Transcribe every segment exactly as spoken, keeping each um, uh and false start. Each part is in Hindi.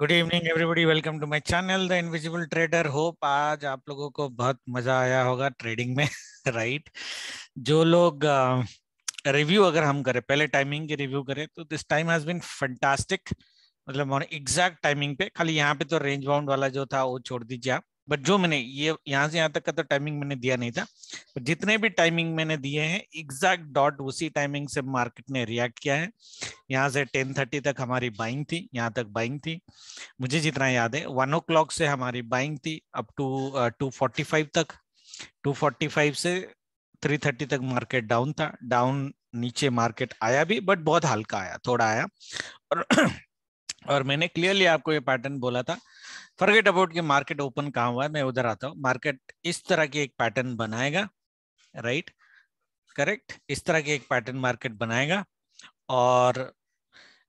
Good evening everybody, welcome to my channel the invisible trader. Hope आज आप लोगों को बहुत मजा आया होगा ट्रेडिंग में, राइट right? जो लोग रिव्यू uh, अगर हम करें, पहले टाइमिंग के रिव्यू करें तो this time has been fantastic. मतलब और एग्जैक्ट टाइमिंग पे, खाली यहाँ पे तो रेंज बाउंड वाला जो था वो छोड़ दीजिए आप, बट जो मैंने ये यहाँ से यहाँ तक का तो टाइमिंग मैंने दिया नहीं था, जितने भी टाइमिंग मैंने दिए हैं एग्जैक्ट डॉट उसी टाइमिंग से मार्केट ने रिएक्ट किया है। यहाँ से टेन थर्टी तक हमारी बाइंग थी, यहाँ तक बाइंग थी, मुझे जितना याद है वन ओ क्लॉक से हमारी बाइंग थी up to two forty five तक। टू फोर्टी फाइव से थ्री थर्टी तक मार्केट डाउन था। डाउन नीचे मार्केट आया भी, बट बहुत हल्का आया, थोड़ा आया। और और मैंने क्लियरली आपको ये पैटर्न बोला था, फॉरगेट अबाउट कि मार्केट ओपन कहाँ हुआ है, मैं उधर आता हूँ। मार्केट इस तरह की एक पैटर्न बनाएगा, राइट करेक्ट, इस तरह की एक पैटर्न मार्केट बनाएगा। और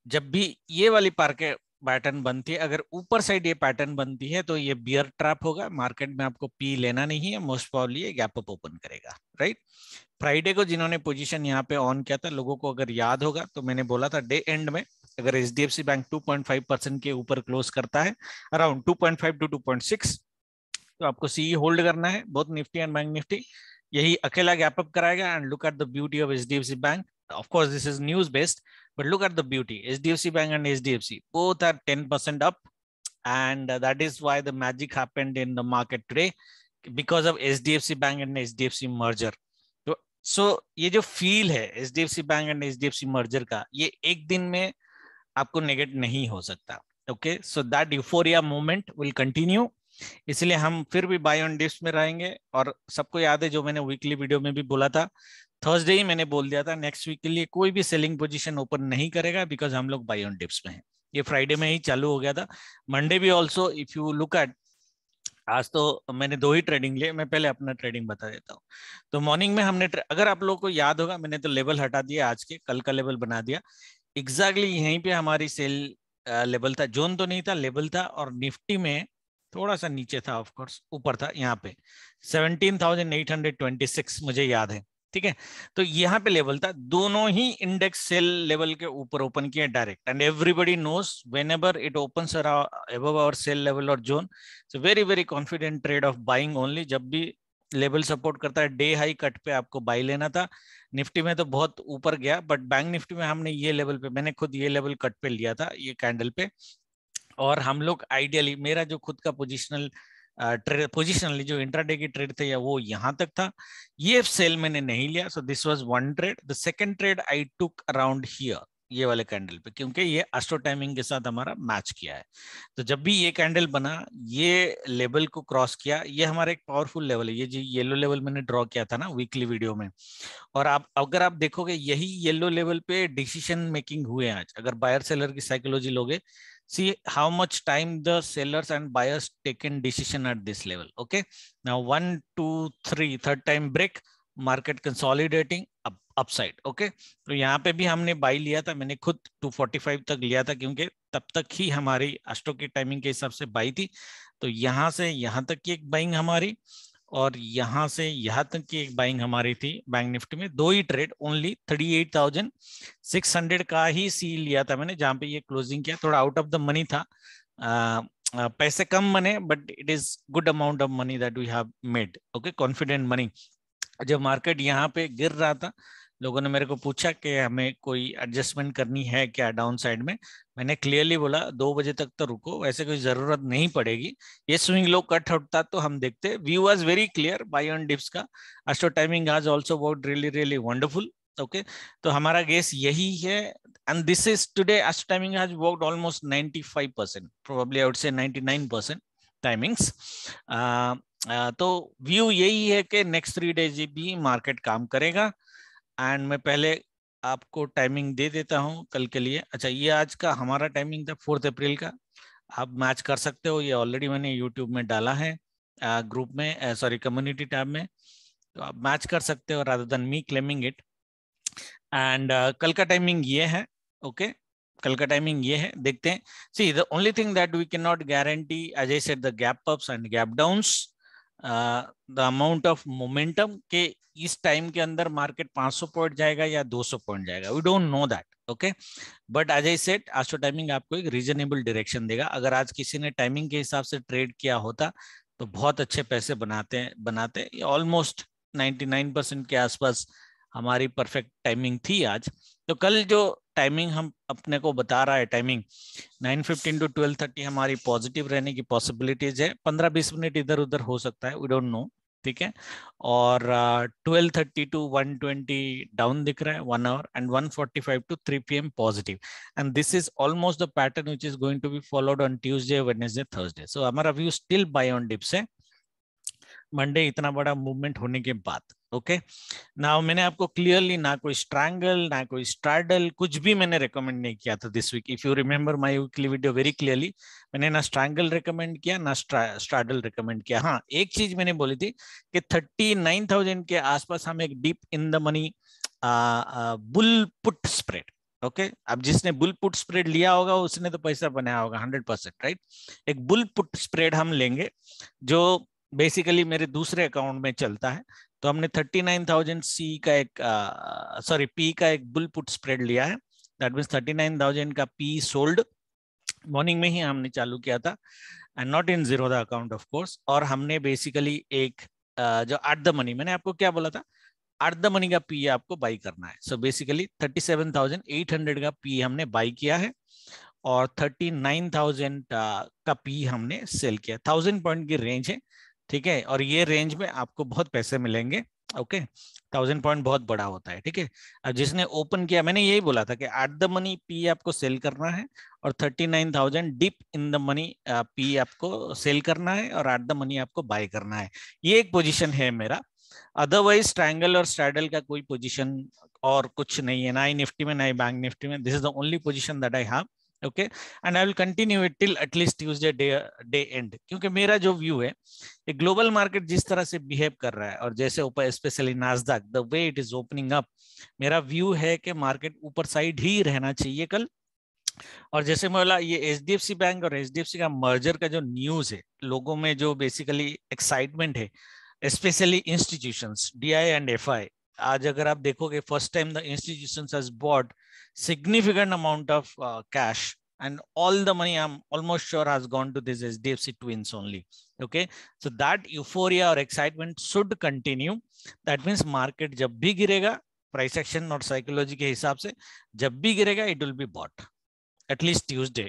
जब भी ये वाली पार्केट पैटर्न बनती है, अगर ऊपर साइड ये पैटर्न बनती है तो ये बियर ट्रैप होगा। मार्केट में आपको पी लेना नहीं है, मोस्ट प्रॉब्ली ये गैप अप ओपन करेगा, राइट। फ्राइडे को जिन्होंने पोजीशन यहाँ पे ऑन किया था, लोगों को अगर याद होगा तो मैंने बोला था डे एंड में अगर H D F C bank two point five percent के ऊपर क्लोज करता है, around two point five to two point six, तो आपको सीई होल्ड करना है। Both Nifty and bank Nifty यही अकेला गैप अप कराएगा। And look at the beauty of H D F C bank, of course this is news based, but look at the beauty, H D F C Bank and H D F C both are ten percent up, and that is why the magic happened in the market today because of H D F C Bank and H D F C merger. So, so ये जो feel है H D F C Bank and H D F C merger का, ये एक दिन में आपको नेगेट नहीं हो सकता, okay? So that euphoria moment will continue. इसलिए हम फिर भी बाय ऑन डिप्स में रहेंगे। और सबको याद है जो मैंने वीकली वीडियो में भी बोला था, थर्सडे ही मैंने बोल दिया था नेक्स्ट वीक के लिए कोई भी सेलिंग पोजीशन ओपन नहीं करेगा बिकॉज हम लोग बाय ऑन डिप्स में हैं। ये फ्राइडे में ही चालू हो गया था, मंडे भी also. If you look at, आज तो मैंने दो ही ट्रेडिंग लिए, मैं पहले अपना ट्रेडिंग बता देता हूँ। तो मॉर्निंग में हमने, अगर आप लोगों को याद होगा, मैंने तो लेवल हटा दिया आज के, कल का लेवल बना दिया। एग्जैक्टली यहीं पे हमारी सेल लेवल था, जोन तो नहीं था, लेवल था। और निफ्टी में थोड़ा सा नीचे था, ऑफ कोर्स ऊपर था यहाँ पे seventeen thousand eight hundred twenty six, मुझे याद है, ठीक है। तो यहाँ पे लेवल था, दोनों ही इंडेक्स सेल लेवल के ऊपर ओपन किए direct. And everybody knows whenever it opens above our sell level और zone, so very very confident trade of buying only. जब भी लेवल सपोर्ट करता है, डे हाई कट पे आपको बाई लेना था। निफ्टी में तो बहुत ऊपर गया, बट बैंक निफ्टी में हमने ये लेवल पे, मैंने खुद ये लेवल कट पे लिया था, ये कैंडल पे। और हम लोग आइडियली, मेरा जो खुद का पोजिशनल ट्रेड, पोजिशनली जो इंट्राडे की ट्रेड थे, या वो यहाँ तक था। ये सेल मैंने नहीं लिया, so this was one trade. The second trade I took around here, ये वाले कैंडल पे, क्योंकि ये एस्ट्रो टाइमिंग के साथ हमारा मैच किया है। तो जब भी ये कैंडल बना, ये लेवल को क्रॉस किया, ये हमारा एक पावरफुल लेवल है। ये जो येलो लेवल मैंने ड्रॉ किया था ना वीकली वीडियो में, और आप अगर आप देखोगे यही येलो लेवल पे डिसीजन मेकिंग हुए आज। अगर बायर सेलर की साइकोलॉजी लोगे, see how much time the sellers and buyers taken decision at this level, okay? Now one, two, three, third time break, market consolidating up, upside, okay? तो यहाँ पे भी हमने buy लिया था, मैंने खुद टू फोर्टी फाइव तक लिया था, क्योंकि तब तक ही हमारी एस्ट्रो की टाइमिंग के हिसाब से buy थी। तो यहाँ से यहाँ तक की एक बाइंग हमारी, और यहाँ से यहाँ तक की एक बाइंग हमारी थी। बैंक निफ्टी में दो ही trade only, thirty eight thousand six hundred का ही सी लिया था मैंने, जहाँ पे ये क्लोजिंग किया। थोड़ा आउट ऑफ द मनी था, आ, आ, पैसे कम बने, but it is good amount of money that we have made, okay, confident money. जब मार्केट यहाँ पे गिर रहा था, लोगों ने मेरे को पूछा कि हमें कोई एडजस्टमेंट करनी है क्या डाउन साइड में। मैंने क्लियरली बोला दो बजे तक तो रुको, वैसे कोई जरूरत नहीं पड़ेगी। ये स्विंग लो कट होता तो हम देखते। View was very clear buy on dips का। एस्ट्रो टाइमिंग आज also work really really wonderful, okay. तो हमारा गेस यही है, and this is today astro timing has worked almost ninety five percent, probably I would say ninety nine percent timings. तो व्यू यही है कि नेक्स्ट थ्री डेज भी मार्केट काम करेगा। एंड मैं पहले आपको टाइमिंग दे देता हूं कल के लिए। अच्छा, ये आज का हमारा टाइमिंग था फोर्थ अप्रैल का, आप मैच कर सकते हो। ये ऑलरेडी मैंने यूट्यूब में डाला है, ग्रुप में, सॉरी कम्युनिटी टैब में, तो आप मैच कर सकते हो rather than me claiming it. And कल का टाइमिंग ये है, ओके okay? कल का टाइमिंग ये है, देखते हैं। See the only thing that we can not guarantee, as I said, the gap ups and gap downs, the amount of momentum के इस टाइम के अंदर मार्केट पाँच सौ पॉइंट जाएगा या दो सौ पॉइंट जाएगा, we don't know that, okay, but as I said आज तो टाइमिंग आपको एक रीजनेबल डायरेक्शन देगा। अगर आज किसी ने टाइमिंग के हिसाब से ट्रेड किया होता तो बहुत अच्छे पैसे बनाते हैं बनाते हैं ऑलमोस्ट निन्यानवे परसेंट के आसपास हमारी परफेक्ट टाइमिंग थी आज। तो कल जो टाइमिंग हम अपने को बता रहा है टाइमिंग नौ पंद्रह टू बारह तीस हमारी पॉजिटिव रहने की पॉसिबिलिटीज है, पंद्रह बीस मिनट इधर उधर हो सकता है, वी डोंट नो, ठीक है। और बारह तीस टू एक सौ बीस डाउन दिख रहा है वन आवर एंड एक पैंतालीस two three P M positive, and this is almost the pattern which is going to be followed on Tuesday, Wednesday, Thursday. So हमारा view still buy on dips है मंडे इतना बड़ा मूवमेंट होने के बाद। Okay okay? ना मैंने आपको क्लियरली ना कोई स्ट्रैंगल ना कोई स्ट्रैडल कुछ भी मैंने रेकमेंड नहीं किया था this week. If you remember my weekly video very clearly, मैंने ना स्ट्रैंगल रेकमेंड किया ना स्ट्रैडल रेकमेंड किया। हाँ, एक चीज मैंने बोली थी कि थर्टी नाइन थाउजेंड के आसपास हम एक deep in the money bull put spread, okay okay? अब जिसने बुल पुट स्प्रेड लिया होगा उसने तो पैसा बनाया होगा हंड्रेड परसेंट, राइट। एक बुल पुट स्प्रेड हम लेंगे जो बेसिकली मेरे दूसरे अकाउंट में चलता है। तो हमने थर्टी नाइन थाउजेंड सी का एक सॉरी पी का एक बुल पुट स्प्रेड लिया है, that means thirty nine thousand का पी सोल्ड मॉर्निंग में ही हमने चालू किया था, and not in zero the account of course. और हमने बेसिकली एक uh, जो एट द मनी, मैंने आपको क्या बोला था, एट द मनी का पी आपको बाई करना है। So basically thirty seven thousand eight hundred का पी हमने बाई किया है और थर्टी नाइन थाउजेंड का पी हमने सेल किया। थाउजेंड पॉइंट की रेंज है, ठीक है, और ये रेंज में आपको बहुत पैसे मिलेंगे। ओके, थाउजेंड पॉइंट बहुत बड़ा होता है, ठीक है। अब जिसने ओपन किया, मैंने यही बोला था कि एट द मनी पी आपको सेल करना है और thirty nine thousand deep in the money P आपको सेल करना है और एट द मनी आपको बाय करना है। ये एक पोजीशन है मेरा, अदरवाइज ट्रायंगल और स्ट्रैडल का कोई पोजीशन और कुछ नहीं है, ना ही निफ्टी में ना ही बैंक निफ्टी में। This is the only position that I have, okay, and I will continue it till at least Tuesday day end, क्योंकि मेरा जो व्यू है ये ग्लोबल मार्केट जिस तरह से बिहेव कर रहा है और जैसे ऊपर specially Nasdaq the way it is opening up, मेरा व्यू है कि मार्केट ऊपर साइड ही रहना चाहिए कल। और जैसे मैं बोला, ये H D F C bank और एच डी एफ सी का मर्जर का जो न्यूज है, लोगों में जो बेसिकली एक्साइटमेंट है, specially institutions D I and F I, आज अगर आप देखोगे first time the institutions has bought significant amount of uh, cash, and all the money I'm almost sure has gone to this H D F C twins only, okay. So that euphoria or excitement should continue. That means market जब भी गिरेगा price action और psychology के हिसाब से जब भी गिरेगा it will be bought at least Tuesday,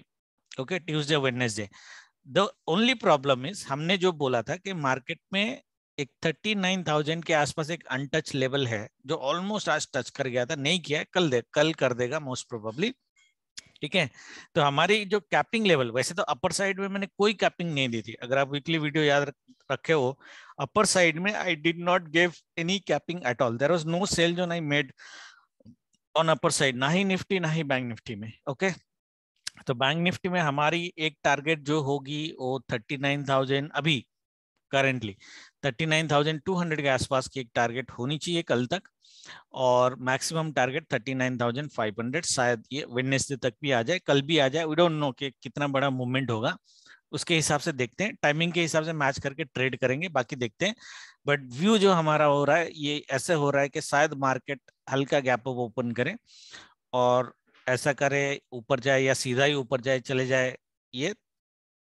okay, Tuesday Wednesday. The only problem is हमने जो बोला था कि market में एक थर्टी नाइन थाउजेंड के आसपास एक अनटच लेवल है जो ऑलमोस्ट आज टच कर गया था, नहीं किया, कल दे कल कर देगा मोस्ट प्रोबेबली, ठीक है। तो हमारी जो कैपिंग लेवल, वैसे तो अपर साइड में मैंने कोई कैपिंग नहीं दी थी, अगर आप वीकली वीडियो याद रखे हो अपर साइड में I did not give any capping at all, there was no sell जो I made on upper side, ना ही निफ्टी ना ही बैंक निफ्टी में, ओके okay? तो बैंक निफ्टी में हमारी एक टारगेट जो होगी वो थर्टी नाइन थाउजेंड अभी currently thirty nine thousand two hundred के आसपास की एक टारगेट होनी चाहिए कल तक, और maximum target thirty nine thousand five hundred, शायद ये वेडनेसडे तक भी आ जाए, कल भी आ जाए, वी डोंट नो कि कितना बड़ा मूवमेंट होगा, उसके हिसाब से देखते हैं, टाइमिंग के हिसाब से मैच करके ट्रेड करेंगे, बाकी देखते हैं। बट व्यू जो हमारा हो रहा है ये ऐसे हो रहा है कि शायद मार्केट हल्का गैप अप ओपन करे और ऐसा करे ऊपर जाए या सीधा ही ऊपर जाए चले जाए, ये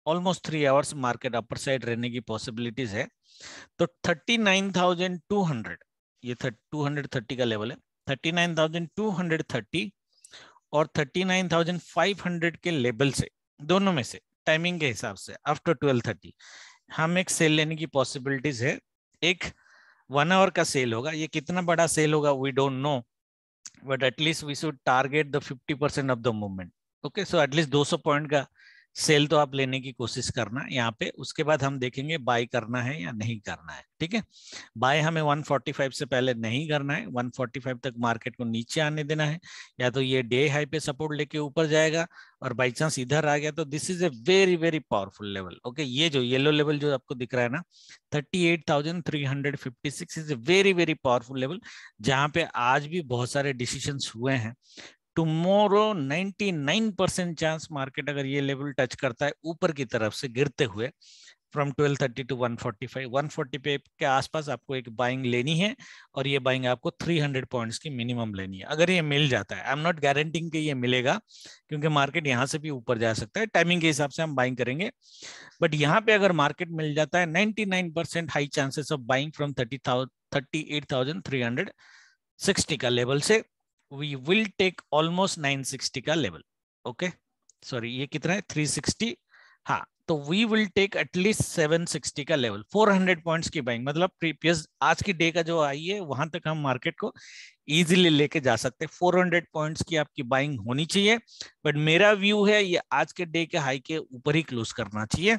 almost three hours market upper side रहने की पॉसिबिलिटीज है। तो thirty nine thousand two hundred, ये टू थर्टी का लेवल है, thirty nine thousand two hundred thirty और thirty nine thousand five hundred के लेवल से, दोनों में से टाइमिंग के हिसाब से आफ्टर ट्वेल्व थर्टी हम एक सेल लेने की पॉसिबिलिटीज है। एक वन आवर का सेल होगा, ये कितना बड़ा सेल होगा we don't know, but at least we should target the fifty percent of the movement, okay. So at least दो सौ पॉइंट का सेल तो आप लेने की कोशिश करना यहाँ पे, उसके बाद हम देखेंगे बाय करना है या नहीं करना है, ठीक है। बाय हमें वन फोर्टी फाइव से पहले नहीं करना है, वन फोर्टी फाइव तक मार्केट को नीचे आने देना है, या तो ये डे हाई पे सपोर्ट लेके ऊपर जाएगा और बाई चांस इधर आ गया तो this is a very very powerful level, okay. ये जो येलो लेवल जो आपको दिख रहा है ना thirty eight thousand three hundred fifty six is a very very powerful level, जहाँ पे आज भी बहुत सारे डिसीजंस हुए हैं। Tomorrow ninety nine percent chance market अगर ये लेवल टच करता है ऊपर की तरफ से गिरते हुए, from twelve thirty to one forty five, one forty five के आसपास आपको एक बाइंग लेनी है और ये बाइंग आपको थ्री हंड्रेड पॉइंट्स की मिनिमम लेनी है। अगर ये मिल जाता है, आई एम नॉट गारंटिंग कि ये मिलेगा क्योंकि मार्केट यहाँ से भी ऊपर जा सकता है, टाइमिंग के हिसाब से हम बाइंग करेंगे, बट यहाँ पे अगर मार्केट मिल जाता है ninety nine percent high chances of buying from thirty eight thousand three hundred sixty का लेवल से we will take almost nine sixty का लेवल। ओके सॉरी ये कितना है थ्री सिक्सटी, हाँ तो we will take at least seven sixty का लेवल, फोर हंड्रेड पॉइंट्स की बाइंग, मतलब प्रीवियस आज की डे का जो आई है वहां तक हम मार्केट को इजीली लेके जा सकते हैं। फोर हंड्रेड पॉइंट्स की आपकी बाइंग होनी चाहिए, बट मेरा व्यू है ये आज के डे के हाई के ऊपर ही क्लोज करना चाहिए,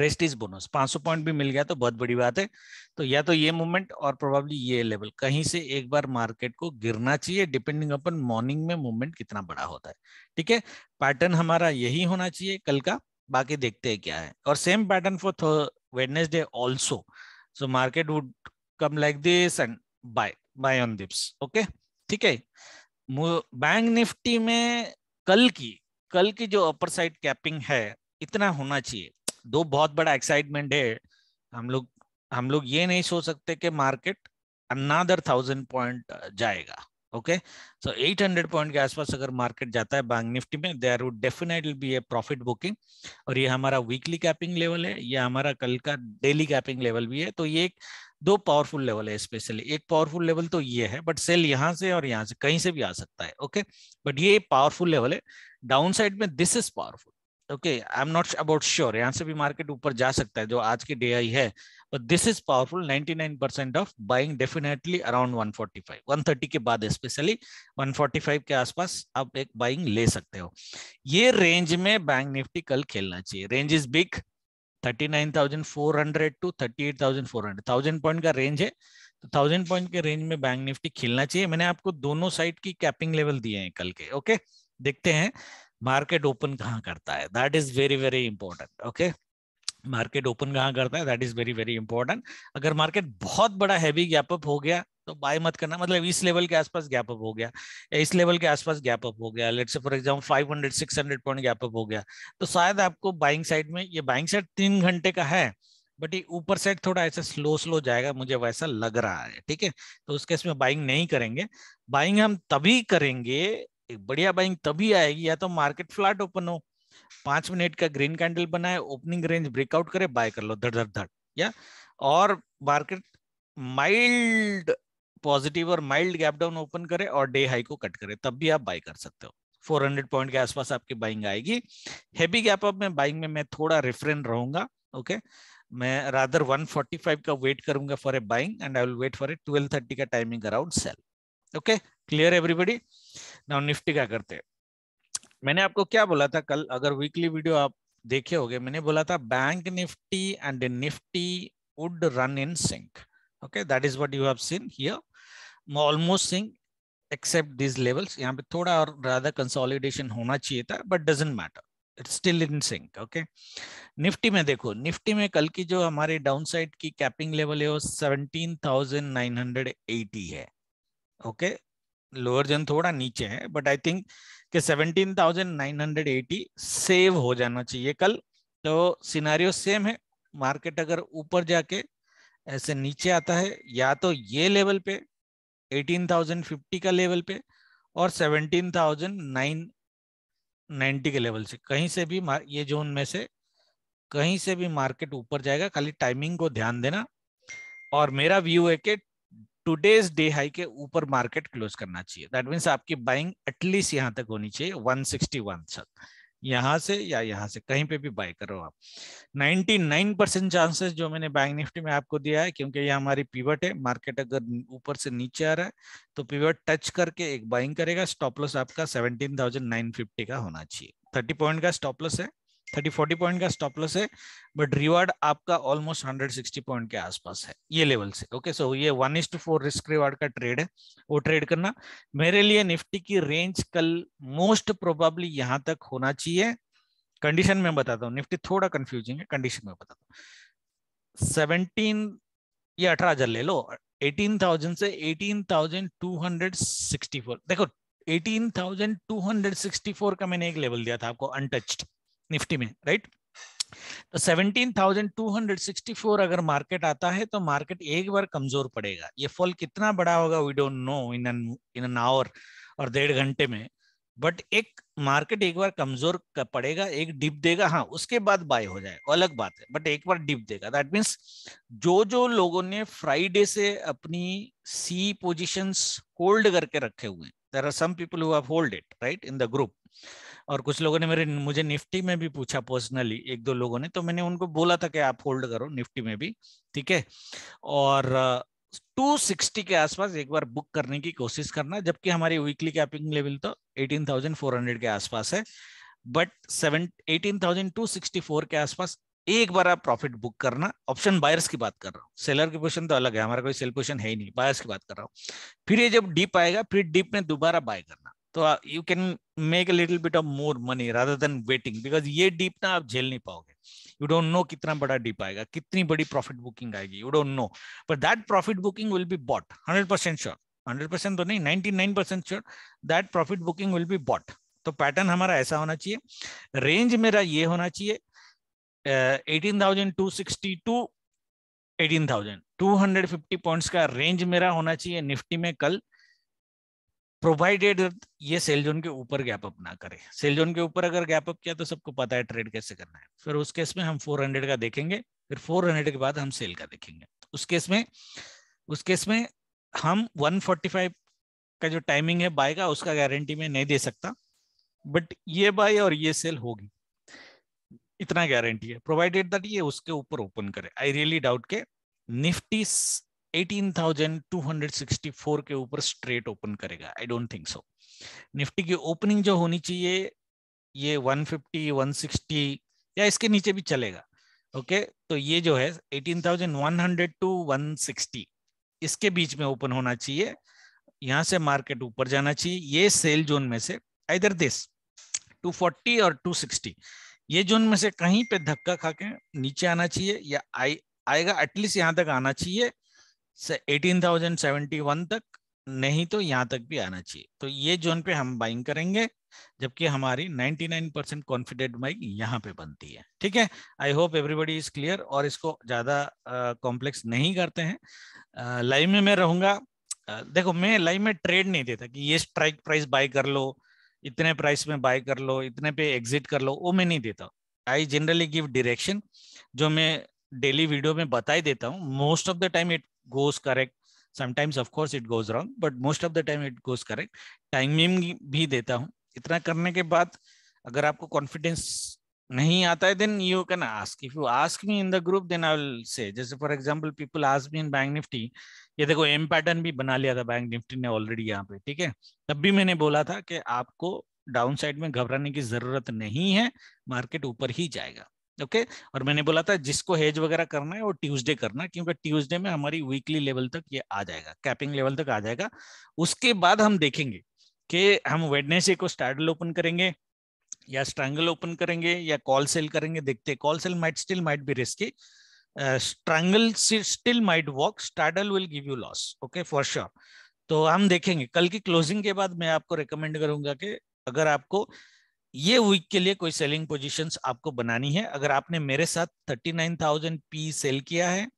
rest is bonus. Five hundred point भी मिल गया तो बहुत बड़ी बात है। तो या तो ये मूवमेंट और प्रोबेबली ये लेवल कहीं से एक बार मार्केट को गिरना चाहिए, डिपेंडिंग अपन मॉर्निंग में मूवमेंट कितना बड़ा होता है। ठीक है, पैटर्न हमारा यही होना चाहिए कल का, बाकी देखते हैं क्या है। और same pattern for Wednesday also, so market would come like this and buy buy on dips. Okay ठीक है, बैंक निफ्टी में कल की कल की जो अपर साइड कैपिंग है इतना होना चाहिए। दो बहुत बड़ा एक्साइटमेंट है, हम लोग हम लोग ये नहीं सोच सकते कि मार्केट अनादर थाउजेंड पॉइंट जाएगा। Okay so eight hundred point के आसपास अगर मार्केट जाता है बैंक निफ्टी में, there would definitely be a profit booking. और ये हमारा वीकली कैपिंग लेवल है, ये हमारा कल का डेली कैपिंग लेवल भी है। तो ये एक दो पावरफुल लेवल है, स्पेशली एक पावरफुल लेवल तो ये है, बट सेल यहाँ से और यहाँ से कहीं से भी आ सकता है। ओके बट ये पावरफुल लेवल है, डाउन साइड में this is powerful. Okay I am not about sure, यहाँ से भी मार्केट ऊपर जा सकता है जो आज की डे आई है, but this is powerful. Ninety nine percent of buying definitely around one forty five, one thirty के बाद स्पेशली वन फोर्टी फाइव के आसपास आप एक बाइंग ले सकते हो। ये रेंज में बैंक निफ्टी कल खेलना चाहिए। Range is big, thirty nine thousand four hundred to thirty eight thousand four hundred, thousand point का रेंज है, तो थाउजेंड पॉइंट के रेंज में बैंक निफ्टी खेलना चाहिए। मैंने आपको दोनों साइड की कैपिंग लेवल दिए हैं कल के। Okay okay? देखते हैं मार्केट ओपन कहाँ करता है, that is very very important. Okay market open कहाँ करता है, that is very very important. अगर मार्केट बहुत बड़ा हैवी गैप अप हो गया तो बाय मत करना, मतलब इस लेवल के आसपास गैप अप हो गया, इस लेवल के आसपास गैप अप हो गया, let's say for example five hundred six hundred point gap up हो गया, तो शायद आपको बाइंग साइड में, ये बाइंग साइड तीन घंटे का है बट ये ऊपर साइड थोड़ा ऐसा स्लो स्लो जाएगा, मुझे वैसा लग रहा है। ठीक है, तो उस केस में बाइंग नहीं करेंगे। बाइंग हम तभी करेंगे, एक बढ़िया बाइंग तभी आएगी या तो मार्केट फ्लैट ओपन हो, पांच मिनट का ग्रीन कैंडल बनाए, ओपनिंग रेंज ब्रेकआउट करे, बाय कर लो धड़ धड़ धड़, या और मार्केट माइल्ड पॉजिटिव और माइल्ड गैप डाउन ओपन करे और डे हाई को कट करे, तब भी आप बाय कर सकते हो। फोर हंड्रेड पॉइंट के आसपास आपकी बाइंग आएगी। हैवी गैप अप में बाइंग में मैं थोड़ा रेफरेंट रहूंगा। ओके मैं रादर वन फोर्टी फाइव का वेट करूंगा for a buying and I will wait for a twelve thirty का timing around sell. Okay clear everybody. Now Nifty क्या करते हैं, मैंने आपको क्या बोला था कल, अगर वीकली वीडियो आप देखे होंगे, मैंने बोला था bank Nifty and Nifty would run in sync. Okay that is what you have seen here, almost sync except this levels. यहाँ पे थोड़ा और ज्यादा कंसोलिडेशन होना चाहिए था but doesn't matter, it's still in sync. Okay Nifty में देखो, निफ्टी में कल की जो हमारे डाउन साइड की कैपिंग लेवल है वो seventeen thousand nine hundred eighty है। Okay okay? लोअर जन थोड़ा नीचे है बट आई थिंक कि seventeen thousand nine hundred eighty save हो जाना चाहिए कल। तो सिनारियो सेम है, मार्केट अगर ऊपर जाके ऐसे नीचे आता है या तो ये लेवल पे एटीन थाउजेंड फिफ्टी का लेवल पे और seventeen thousand nine hundred ninety के लेवल से कहीं से भी, ये जोन में से कहीं से भी मार्केट ऊपर जाएगा। खाली टाइमिंग को ध्यान देना और मेरा व्यू है कि टुडेज डे हाई के ऊपर मार्केट क्लोज करना चाहिए। दैट मींस आपकी बाइंग एटलीस्ट यहाँ तक होनी चाहिए वन सिक्सटी वन तक, यहाँ से या यहाँ से कहीं पे भी बाय करो आप। नाइंटी नाइन परसेंट चांसेस जो मैंने बैंक निफ्टी में आपको दिया है, क्योंकि ये हमारी पिवट है, मार्केट अगर ऊपर से नीचे आ रहा है तो पिवट टच करके एक बाइंग करेगा। स्टॉप लॉस आपका seventeen thousand nine hundred fifty का होना चाहिए। थर्टी पॉइंट का स्टॉप लॉस है, थर्टी फोर्टी पॉइंट का स्टॉप लॉस है, बट रिवार्ड आपका ऑलमोस्ट वन सिक्सटी पॉइंट के आसपास है ये लेवल से। ओके सो ये one is to four risk reward का ट्रेड है, वो ट्रेड करना। मेरे लिए निफ्टी की रेंज कल मोस्ट प्रोबेबली यहाँ तक होना चाहिए। कंडीशन में बताता हूँ, निफ्टी थोड़ा कंफ्यूजिंग है, कंडीशन में बताता हूँ। सेवनटीन या अठारह हजार ले लो, एटीन थाउजेंड से eighteen thousand two hundred sixty four. देखो eighteen thousand two hundred sixty four का मैंने एक लेवल दिया था आपको अनटच्ड निफ्टी में, राइट तो सत्रह हज़ार दो सौ चौंसठ अगर मार्केट आता है तो मार्केट एक बार कमजोर पड़ेगा। ये फॉल कितना बड़ा होगा we don't know in in an hour और डेढ़ घंटे में, बट एक मार्केट एक बार कमजोर पड़ेगा, एक डिप देगा, हाँ उसके बाद बाय हो जाए अलग बात है, बट एक बार डिप देगा। दैट मीन्स जो जो लोगों ने फ्राइडे से अपनी सी पोजीशंस होल्ड करके रखे हुए हैं, there are some people who have hold it right in the group, और कुछ लोगों ने मेरे मुझे निफ्टी में भी पूछा पर्सनली, एक दो लोगों ने, तो मैंने उनको बोला था कि आप होल्ड करो निफ्टी में भी, ठीक है। और दो सौ साठ के आसपास एक बार बुक करने की कोशिश करना, जबकि हमारी वीकली कैपिंग लेवल तो अठारह हज़ार चार सौ के आसपास है, बट अठारह हज़ार दो सौ चौंसठ के आसपास एक बार आप प्रॉफिट बुक करना। ऑप्शन बायर्स की बात कर रहा हूँ, सेलर की पोजीशन तो अलग है, हमारा कोई सेल पोजीशन है ही नहीं, बायर्स की बात कर रहा हूँ। फिर ये जब डीप आएगा फिर डीप में दोबारा बाय करना, तो you can make a little bit of more money rather than waiting, because ये डीप ना आप झेल नहीं पाओगे। You don't know कितना बड़ा डीप आएगा, कितनी बड़ी प्रॉफिट बुकिंग आएगी, you don't know, but that profit booking will be bought, hundred percent sure, hundred percent तो नहीं, निन्यानवे percent sure, that profit booking will be bought। तो पैटर्न हमारा ऐसा होना चाहिए, रेंज मेरा ये होना चाहिए अठारह हज़ार दो सौ साठ टू अठारह हज़ार, दो सौ पचास पॉइंट्स का रेंज मेरा होना चाहिए निफ्टी में कल, प्रोवाइडेड ये सेल जोन के ऊपर गैप अप ना करे। सेल जोन के ऊपर अगर गैप अप किया तो सबको पता है ट्रेड कैसे करना है, फिर उस केस में हम चार सौ का देखेंगे, फिर चार सौ के बाद हम सेल का देखेंगे। उस केस में उस केस में हम एक सौ पैंतालीस का जो टाइमिंग है बाय का उसका गारंटी में नहीं दे सकता, बट ये बाय और ये सेल होगी इतना गारंटी है, प्रोवाइडेड दैट ये उसके ऊपर ओपन करे। आई रियली डाउट के निफ्टी अठारह हज़ार दो सौ चौंसठ के ऊपर स्ट्रेट ओपन करेगा, I don't think so. Nifty की ओपनिंग जो होनी चाहिए ये एक सौ पचास, एक सौ साठ या इसके नीचे भी चलेगा, ओके okay? तो ये जो है अठारह हज़ार एक सौ टू एक सौ साठ इसके बीच में ओपन होना चाहिए, यहाँ से मार्केट ऊपर जाना चाहिए ये सेल जोन में से, आइदर दिस दो सौ चालीस और दो सौ साठ ये जोन में से कहीं पे धक्का खा के नीचे आना चाहिए, या आए, आएगा एटलीस्ट यहाँ तक आना चाहिए अठारह हज़ार इकहत्तर तक, नहीं तो यहाँ तक भी आना चाहिए। तो ये जोन पे हम बाइंग करेंगे, जबकि हमारी निन्यानवे परसेंट कॉन्फिडेंट बाइंग यहाँ पे बनती है, ठीक है। I hope everybody is clear, और इसको ज्यादा कॉम्प्लेक्स नहीं करते हैं। लाइव में मैं रहूंगा, uh, देखो मैं लाइव में ट्रेड नहीं देता कि ये स्ट्राइक प्राइस बाय कर लो, इतने प्राइस में बाय कर लो, इतने पे एग्जिट कर लो, वो मैं नहीं देता। आई जनरली गिव डिरेक्शन, जो मैं डेली वीडियो में बता ही देता हूँ। Most of the time it goes correct, sometimes of course it goes wrong, but most of the time it goes correct. Timing भी देता हूँ। इतना करने के बाद अगर आपको कॉन्फिडेंस नहीं आता है then you can ask, if you ask me in the group then I will say, जैसे for example people ask me in bank Nifty, ये देखो एम पैटर्न भी बना लिया था बैंक निफ्टी ने ऑलरेडी यहाँ पे, ठीक है। तब भी मैंने बोला था कि आपको डाउन साइड में घबराने की जरूरत नहीं है, मार्केट ऊपर ही जाएगा, ओके okay? और मैंने बोला था जिसको हेज वगैरह करना है वो ट्यूसडे करना, क्योंकि ट्यूसडे में हमारी वीकली लेवल तक ये आ जाएगा, कैपिंग लेवल तक आ जाएगा। उसके बाद हम देखेंगे कि हम वेडनेसडे को स्ट्रैडल ओपन करेंगे या स्ट्रैंगल ओपन करेंगे या कॉल सेल करेंगे, देखते। Call sell might still might be risky, strangle still might work, straddle will give you loss, okay for sure. तो हम देखेंगे कल की क्लोजिंग के बाद। मैं आपको रिकमेंड करूंगा कि अगर आपको ये वीक के लिए कोई सेलिंग पोजीशंस आपको बनानी है, अगर आपने मेरे साथ उनतालीस हज़ार पी सेल किया है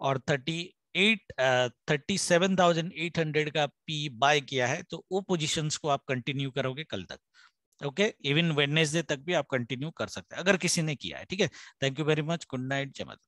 और सैंतीस हज़ार आठ सौ का पी बाय किया है, तो वो पोजीशंस को आप कंटिन्यू करोगे कल तक, ओके। इवन वेडनेसडे तक भी आप कंटिन्यू कर सकते हैं अगर किसी ने किया है, ठीक है। Thank you very much, good night, जय माता दी।